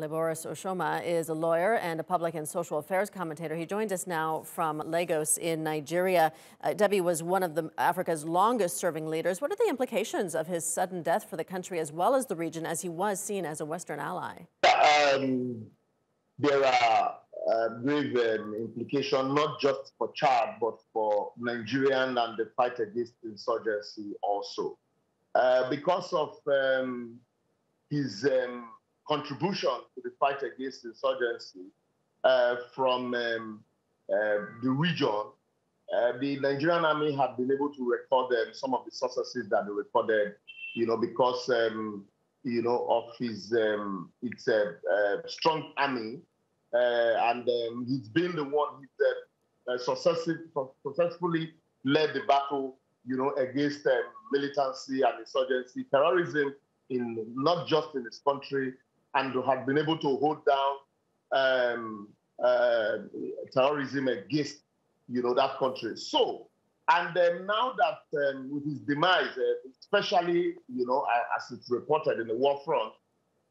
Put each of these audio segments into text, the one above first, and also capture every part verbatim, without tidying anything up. Liborous Oshoma is a lawyer and a public and social affairs commentator. He joins us now from Lagos in Nigeria. Uh, Déby was one of the, Africa's longest-serving leaders. What are the implications of his sudden death for the country as well as the region, as he was seen as a Western ally? Um, there are uh, grave um, implications, not just for Chad, but for Nigerian and the fight against insurgency also. Uh, because of um, his... Um, contribution to the fight against insurgency uh, from um, uh, the region, uh, the Nigerian army had been able to record um, some of the successes that they recorded, you know, because, um, you know, of his, um, it's a, a strong army, uh, and um, he's been the one who uh, successfully led the battle, you know, against um, militancy and insurgency, terrorism, in not just in his country, and have been able to hold down um, uh, terrorism against, you know, that country. So, and um, now that um, with his demise, uh, especially, you know, uh, as it's reported in the war front,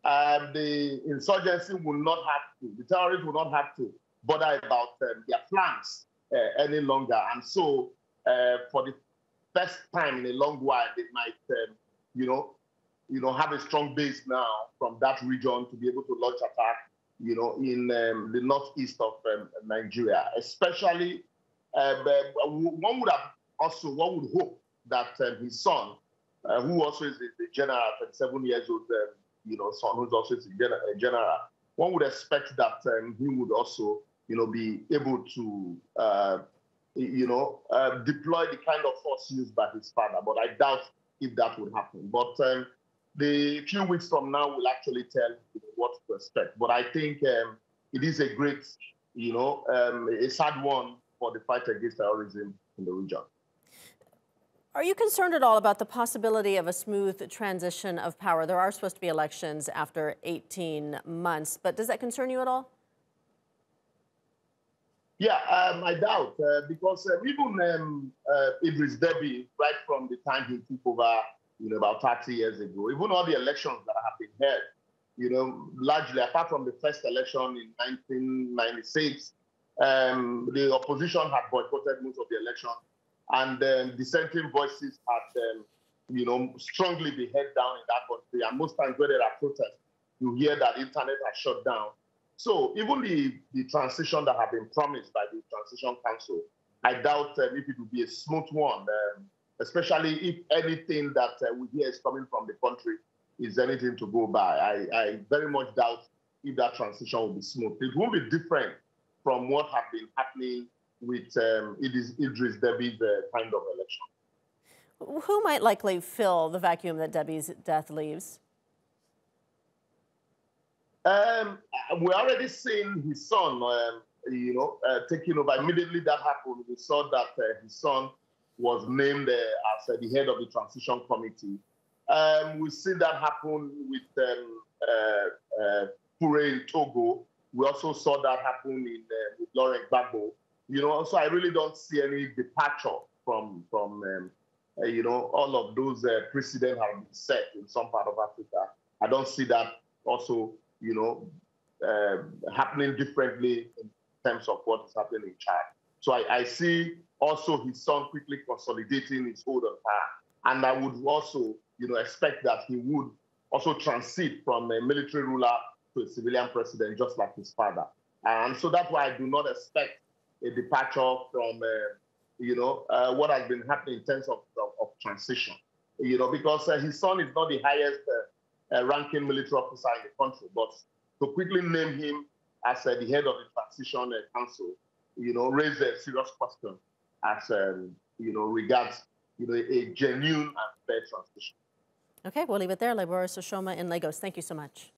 uh, the insurgency will not have to, the terrorists will not have to bother about um, their plans uh, any longer. And so, uh, for the first time in a long while, they might, um, you know, you know, have a strong base now from that region to be able to launch attack, you know, in um, the northeast of um, Nigeria, especially. Uh, one would have also, one would hope that um, his son, uh, who also is a general, twenty-seven years old, um, you know, son who's also a general, one would expect that um, he would also, you know, be able to, uh, you know, uh, deploy the kind of force used by his father. But I doubt if that would happen. But um, the few weeks from now will actually tell what to expect. But I think um, it is a great, you know, um, a sad one for the fight against terrorism in the region. Are you concerned at all about the possibility of a smooth transition of power? There are supposed to be elections after eighteen months, but does that concern you at all? Yeah, um, I doubt, uh, because uh, even um, uh, Idriss Déby, right from the time he took over, you know, about thirty years ago, even all the elections that have been held, you know, largely apart from the first election in nineteen ninety-six, um, the opposition had boycotted most of the election, and um, dissenting voices had, um, you know, strongly been held down in that country. And most times when there are protests, you hear that internet has shut down. So even the, the transition that had been promised by the Transition Council, I doubt um, if it would be a smooth one. Um, especially if anything that uh, we hear is coming from the country is anything to go by. I, I very much doubt if that transition will be smooth. It won't be different from what has been happening with um, Idriss Déby's uh, kind of election. Who might likely fill the vacuum that Déby's death leaves? Um, we're already seeing his son, um, you know, uh, taking over. Immediately that happened, we saw that uh, his son was named uh, as uh, the head of the transition committee. Um, we see that happen with um, uh, uh, Pure in Togo. We also saw that happen in, uh, with Laurent Gbagbo. You know, so I really don't see any departure from, from um, uh, you know, all of those uh, precedents have been set in some part of Africa. I don't see that also, you know, uh, happening differently in terms of what is happening in Chad. So I, I see also his son quickly consolidating his hold on power. And I would also, you know, expect that he would also transit from a military ruler to a civilian president, just like his father. And so that's why I do not expect a departure from, uh, you know, uh, what has been happening in terms of, of, of transition. You know, because uh, his son is not the highest uh, uh, ranking military officer in the country, but to quickly name him as uh, the head of the Transition uh, Council, you know, raise a serious question as, um, you know, regards, you know, a genuine and fair transition. Okay, we'll leave it there. Liborous Oshoma in Lagos. Thank you so much.